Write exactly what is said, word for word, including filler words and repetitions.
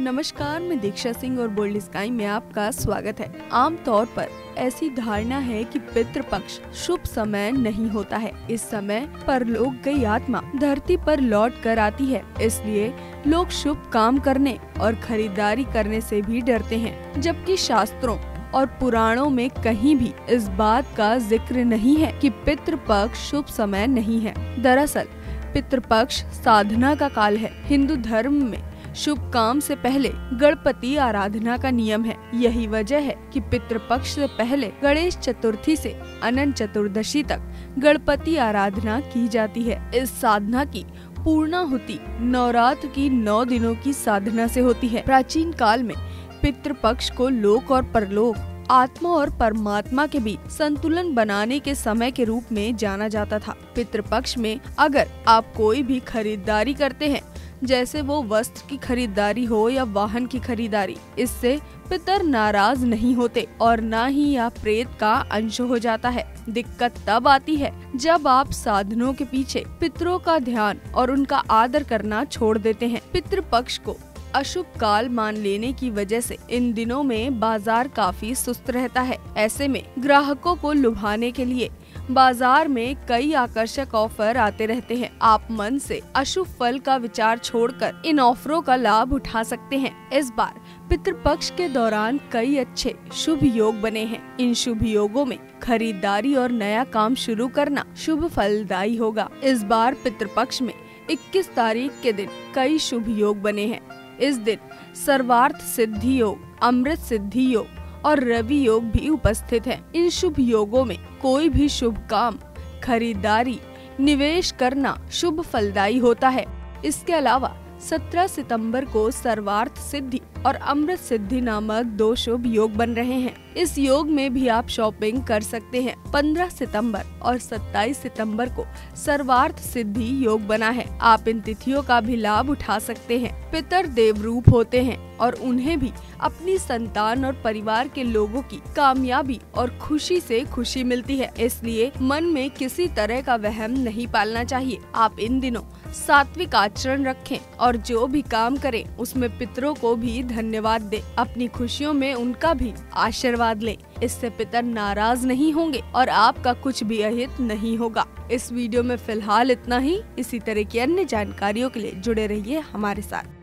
नमस्कार, मैं दीक्षा सिंह और बोल्ड स्काई में आपका स्वागत है। आमतौर पर ऐसी धारणा है कि पितृपक्ष शुभ समय नहीं होता है। इस समय परलोक गई आत्मा धरती पर लौट कर आती है, इसलिए लोग शुभ काम करने और खरीदारी करने से भी डरते हैं। जबकि शास्त्रों और पुराणों में कहीं भी इस बात का जिक्र नहीं है कि पितृपक्ष शुभ समय नहीं है। दरअसल पितृपक्ष साधना का काल है। हिंदू धर्म में शुभ काम से पहले गणपति आराधना का नियम है। यही वजह है कि पितृपक्ष से पहले गणेश चतुर्थी से अनंत चतुर्दशी तक गणपति आराधना की जाती है। इस साधना की पूर्णाहुति नवरात्र की नौ दिनों की साधना से होती है। प्राचीन काल में पितृपक्ष को लोक और परलोक, आत्मा और परमात्मा के बीच संतुलन बनाने के समय के रूप में जाना जाता था। पितृपक्ष में अगर आप कोई भी खरीदारी करते हैं, जैसे वो वस्त्र की खरीदारी हो या वाहन की खरीदारी, इससे पितर नाराज नहीं होते और ना ही यह प्रेत का अंश हो जाता है। दिक्कत तब आती है जब आप साधनों के पीछे पितरों का ध्यान और उनका आदर करना छोड़ देते हैं। पितृपक्ष को अशुभ काल मान लेने की वजह से इन दिनों में बाजार काफी सुस्त रहता है। ऐसे में ग्राहकों को लुभाने के लिए बाजार में कई आकर्षक ऑफर आते रहते हैं। आप मन से अशुभ फल का विचार छोड़कर इन ऑफरों का लाभ उठा सकते हैं। इस बार पितृपक्ष के दौरान कई अच्छे शुभ योग बने हैं। इन शुभ योगों में खरीदारी और नया काम शुरू करना शुभ फलदायी होगा। इस बार पितृपक्ष में इक्कीस तारीख के दिन कई शुभ योग बने हैं। इस दिन सर्वार्थ सिद्धि योग, अमृत सिद्धि योग और रवि योग भी उपस्थित हैं। इन शुभ योगों में कोई भी शुभ काम, खरीदारी, निवेश करना शुभ फलदायी होता है। इसके अलावा सत्रह सितंबर को सर्वार्थ सिद्धि और अमृत सिद्धि नामक दो शुभ योग बन रहे हैं। इस योग में भी आप शॉपिंग कर सकते हैं। पंद्रह सितंबर और सत्ताईस सितंबर को सर्वार्थ सिद्धि योग बना है। आप इन तिथियों का भी लाभ उठा सकते हैं। पितर देवरूप होते हैं और उन्हें भी अपनी संतान और परिवार के लोगों की कामयाबी और खुशी से खुशी मिलती है, इसलिए मन में किसी तरह का वहम नहीं पालना चाहिए। आप इन दिनों सात्विक आचरण रखें और जो भी काम करें उसमें पितरों को भी धन्यवाद दें। अपनी खुशियों में उनका भी आशीर्वाद लें। इससे पितर नाराज नहीं होंगे और आपका कुछ भी अहित नहीं होगा। इस वीडियो में फिलहाल इतना ही। इसी तरह की अन्य जानकारियों के लिए जुड़े रहिए हमारे साथ।